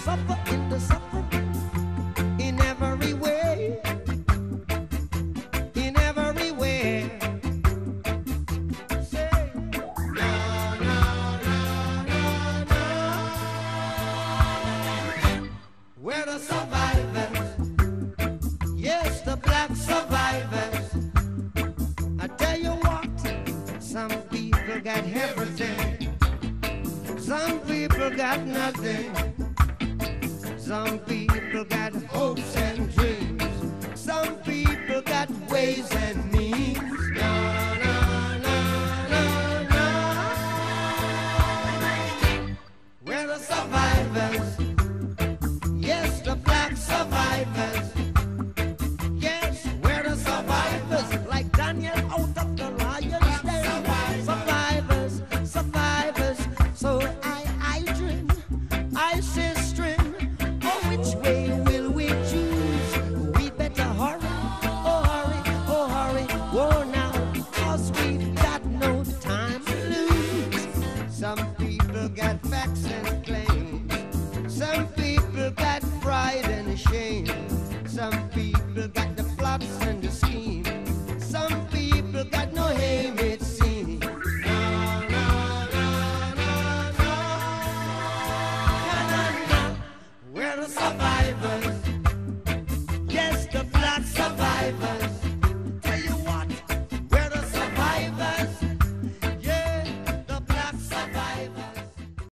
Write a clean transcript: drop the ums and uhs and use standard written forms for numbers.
suffer and to suffer in every way, in every way. Say no, no, no, no, no. We're the survivors, yes, the black survivors. I tell you what, some people got everything, some people got nothing. Some people got hopes and dreams. Some people got ways and